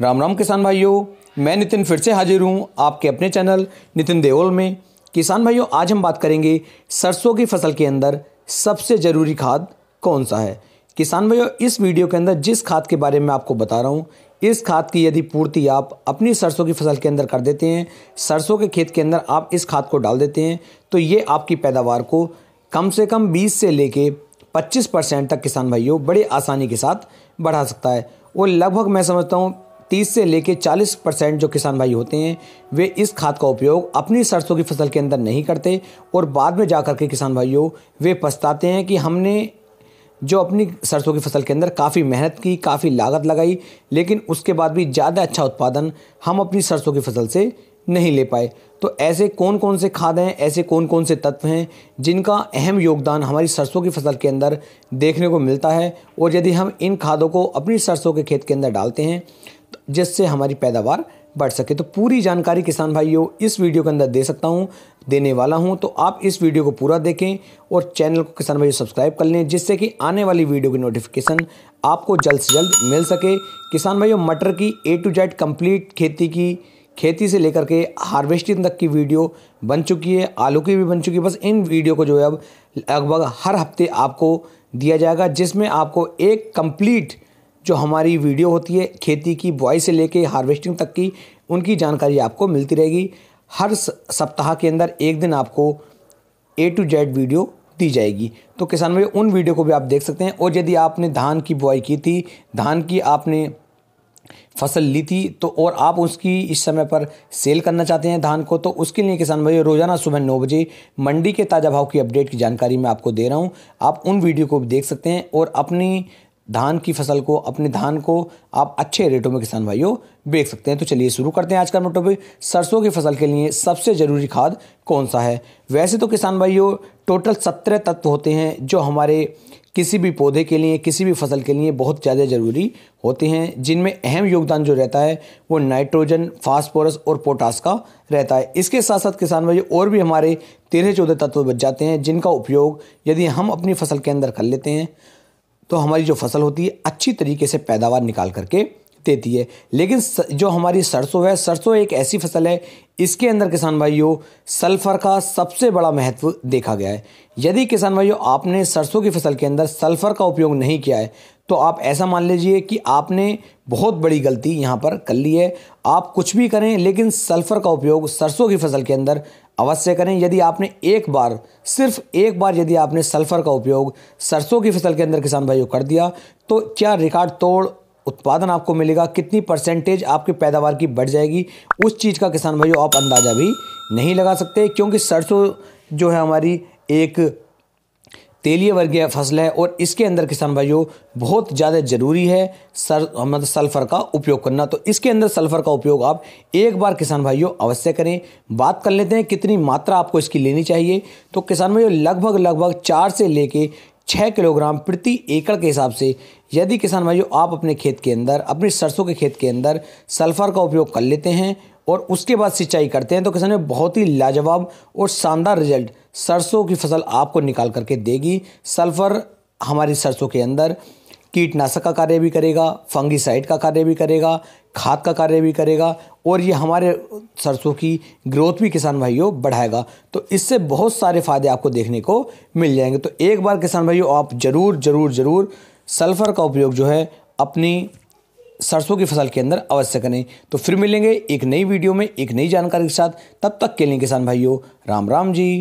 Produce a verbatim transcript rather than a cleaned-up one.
राम राम किसान भाइयों, मैं नितिन फिर से हाजिर हूँ आपके अपने चैनल नितिन देओल में। किसान भाइयों, आज हम बात करेंगे सरसों की फसल के अंदर सबसे ज़रूरी खाद कौन सा है। किसान भाइयों, इस वीडियो के अंदर जिस खाद के बारे में आपको बता रहा हूँ, इस खाद की यदि पूर्ति आप अपनी सरसों की फसल के अंदर कर देते हैं, सरसों के खेत के अंदर आप इस खाद को डाल देते हैं, तो ये आपकी पैदावार को कम से कम बीस से लेके पच्चीस परसेंट तक किसान भाइयों बड़े आसानी के साथ बढ़ा सकता है। और लगभग मैं समझता हूँ तीस से लेके चालीस परसेंट जो किसान भाई होते हैं वे इस खाद का उपयोग अपनी सरसों की फसल के अंदर नहीं करते और बाद में जा कर के किसान भाइयों वे पछताते हैं कि हमने जो अपनी सरसों की फसल के अंदर काफ़ी मेहनत की, काफ़ी लागत लगाई, लेकिन उसके बाद भी ज़्यादा अच्छा उत्पादन हम अपनी सरसों की फसल से नहीं ले पाए। तो ऐसे कौन कौन से खाद हैं, ऐसे कौन कौन से तत्व हैं जिनका अहम योगदान हमारी सरसों की फसल के अंदर देखने को मिलता है, और यदि हम इन खादों को अपनी सरसों के खेत के अंदर डालते हैं जिससे हमारी पैदावार बढ़ सके, तो पूरी जानकारी किसान भाइयों इस वीडियो के अंदर दे सकता हूं, देने वाला हूं। तो आप इस वीडियो को पूरा देखें और चैनल को किसान भाइयों सब्सक्राइब कर लें, जिससे कि आने वाली वीडियो की नोटिफिकेशन आपको जल्द से जल्द मिल सके। किसान भाइयों, मटर की ए टू जेड कंप्लीट खेती की खेती से लेकर के हार्वेस्टिंग तक की वीडियो बन चुकी है, आलू की भी बन चुकी है। बस इन वीडियो को जो है अब लगभग हर हफ्ते आपको दिया जाएगा, जिसमें आपको एक कंप्लीट जो हमारी वीडियो होती है खेती की, बुआई से लेके हार्वेस्टिंग तक की, उनकी जानकारी आपको मिलती रहेगी। हर सप्ताह के अंदर एक दिन आपको ए टू जेड वीडियो दी जाएगी। तो किसान भाई उन वीडियो को भी आप देख सकते हैं। और यदि आपने धान की बुआई की थी, धान की आपने फसल ली थी, तो और आप उसकी इस समय पर सेल करना चाहते हैं धान को, तो उसके लिए किसान भाई रोज़ाना सुबह नौ बजे मंडी के ताज़ा भाव की अपडेट की जानकारी मैं आपको दे रहा हूँ। आप उन वीडियो को भी देख सकते हैं और अपनी धान की फसल को, अपने धान को आप अच्छे रेटों में किसान भाइयों बेच सकते हैं। तो चलिए शुरू करते हैं आज का टॉपिक। सरसों की फसल के लिए सबसे ज़रूरी खाद कौन सा है। वैसे तो किसान भाइयों टोटल सत्रह तत्व होते हैं जो हमारे किसी भी पौधे के लिए, किसी भी फसल के लिए बहुत ज़्यादा ज़रूरी होते हैं, जिनमें अहम योगदान जो रहता है वो नाइट्रोजन, फास्फोरस और पोटास का रहता है। इसके साथ साथ किसान भाई और भी हमारे तेरह चौदह तत्व बच जाते हैं, जिनका उपयोग यदि हम अपनी फसल के अंदर कर लेते हैं तो हमारी जो फसल होती है अच्छी तरीके से पैदावार निकाल करके देती है। लेकिन जो हमारी सरसों है, सरसों एक ऐसी फसल है, इसके अंदर किसान भाइयों सल्फ़र का सबसे बड़ा महत्व देखा गया है। यदि किसान भाइयों आपने सरसों की फसल के अंदर सल्फ़र का उपयोग नहीं किया है, तो आप ऐसा मान लीजिए कि आपने बहुत बड़ी गलती यहाँ पर कर ली है। आप कुछ भी करें, लेकिन सल्फ़र का उपयोग सरसों की फसल के अंदर अवश्य करें। यदि आपने एक बार, सिर्फ एक बार यदि आपने सल्फ़र का उपयोग सरसों की फसल के अंदर किसान भाइयों कर दिया, तो क्या रिकॉर्ड तोड़ उत्पादन आपको मिलेगा, कितनी परसेंटेज आपकी पैदावार की बढ़ जाएगी, उस चीज़ का किसान भाइयों आप अंदाज़ा भी नहीं लगा सकते। क्योंकि सरसों जो है हमारी एक तेलीय वर्गीय फसल है और इसके अंदर किसान भाइयों बहुत ज़्यादा ज़रूरी है सर मतलब सल्फ़र का उपयोग करना। तो इसके अंदर सल्फ़र का उपयोग आप एक बार किसान भाइयों अवश्य करें। बात कर लेते हैं कितनी मात्रा आपको इसकी लेनी चाहिए। तो किसान भाइयों लगभग लगभग चार से लेके छः किलोग्राम प्रति एकड़ के हिसाब से यदि किसान भाइयों आप अपने खेत के अंदर, अपने सरसों के खेत के अंदर सल्फ़र का उपयोग कर लेते हैं और उसके बाद सिंचाई करते हैं, तो किसान भाई बहुत ही लाजवाब और शानदार रिजल्ट सरसों की फसल आपको निकाल करके देगी। सल्फ़र हमारी सरसों के अंदर कीटनाशक का कार्य भी करेगा, फंगीसाइड का कार्य भी करेगा, खाद का कार्य भी करेगा और ये हमारे सरसों की ग्रोथ भी किसान भाइयों बढ़ाएगा। तो इससे बहुत सारे फ़ायदे आपको देखने को मिल जाएंगे। तो एक बार किसान भाइयों आप ज़रूर ज़रूर ज़रूर सल्फ़र का उपयोग जो है अपनी सरसों की फसल के अंदर अवश्य करें। तो फिर मिलेंगे एक नई वीडियो में एक नई जानकारी के साथ। तब तक के लिए किसान भाइयों राम राम जी।